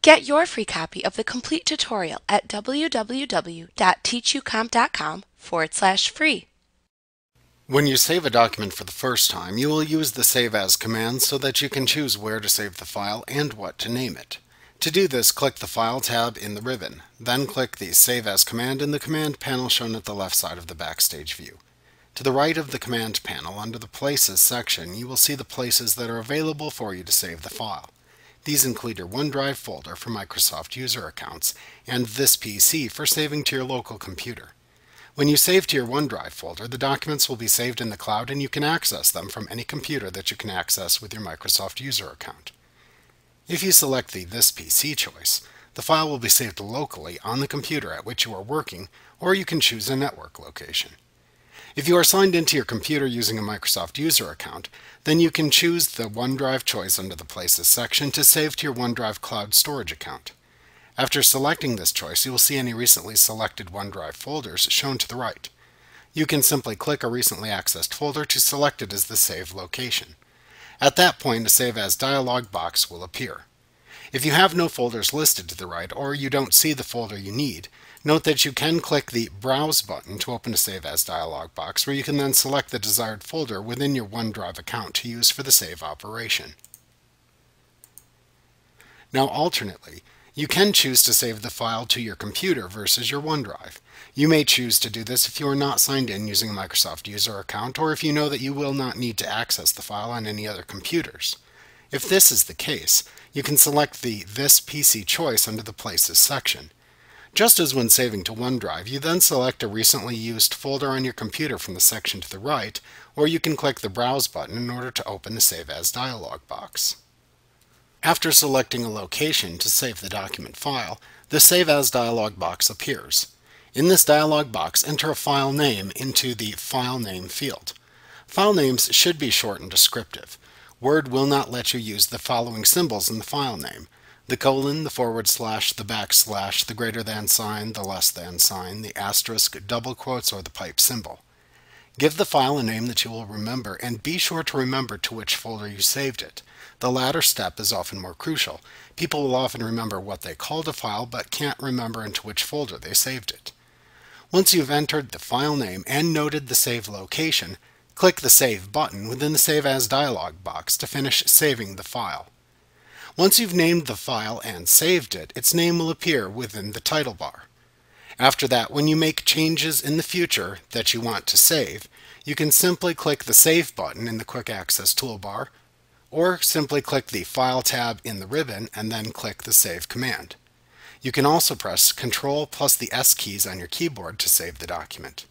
Get your free copy of the complete tutorial at www.teachucomp.com/free. When you save a document for the first time, you will use the Save As command so that you can choose where to save the file and what to name it. To do this, click the File tab in the ribbon, then click the Save As command in the command panel shown at the left side of the Backstage view. To the right of the command panel, under the Places section, you will see the places that are available for you to save the file. These include your OneDrive folder for Microsoft user accounts, and This PC for saving to your local computer. When you save to your OneDrive folder, the documents will be saved in the cloud and you can access them from any computer that you can access with your Microsoft user account. If you select the This PC choice, the file will be saved locally on the computer at which you are working, or you can choose a network location. If you are signed into your computer using a Microsoft user account, then you can choose the OneDrive choice under the Places section to save to your OneDrive cloud storage account. After selecting this choice, you will see any recently selected OneDrive folders shown to the right. You can simply click a recently accessed folder to select it as the save location. At that point, a Save As dialog box will appear. If you have no folders listed to the right, or you don't see the folder you need, note that you can click the Browse button to open a Save As dialog box, where you can then select the desired folder within your OneDrive account to use for the save operation. Now, alternately, you can choose to save the file to your computer versus your OneDrive. You may choose to do this if you are not signed in using a Microsoft user account, or if you know that you will not need to access the file on any other computers. If this is the case, you can select the This PC choice under the Places section. Just as when saving to OneDrive, you then select a recently used folder on your computer from the section to the right, or you can click the Browse button in order to open the Save As dialog box. After selecting a location to save the document file, the Save As dialog box appears. In this dialog box, enter a file name into the File Name field. File names should be short and descriptive. Word will not let you use the following symbols in the file name: the colon, the forward slash, the backslash, the greater than sign, the less than sign, the asterisk, double quotes, or the pipe symbol. Give the file a name that you will remember, and be sure to remember to which folder you saved it. The latter step is often more crucial. People will often remember what they called a file, but can't remember into which folder they saved it. Once you've entered the file name and noted the save location, click the Save button within the Save As dialog box to finish saving the file. Once you've named the file and saved it, its name will appear within the title bar. After that, when you make changes in the future that you want to save, you can simply click the Save button in the Quick Access toolbar, or simply click the File tab in the ribbon and then click the Save command. You can also press Ctrl plus the S keys on your keyboard to save the document.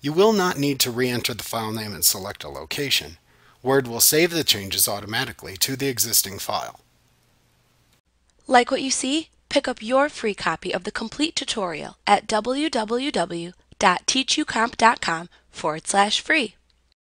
You will not need to re-enter the file name and select a location. Word will save the changes automatically to the existing file. Like what you see? Pick up your free copy of the complete tutorial at www.teachucomp.com/free.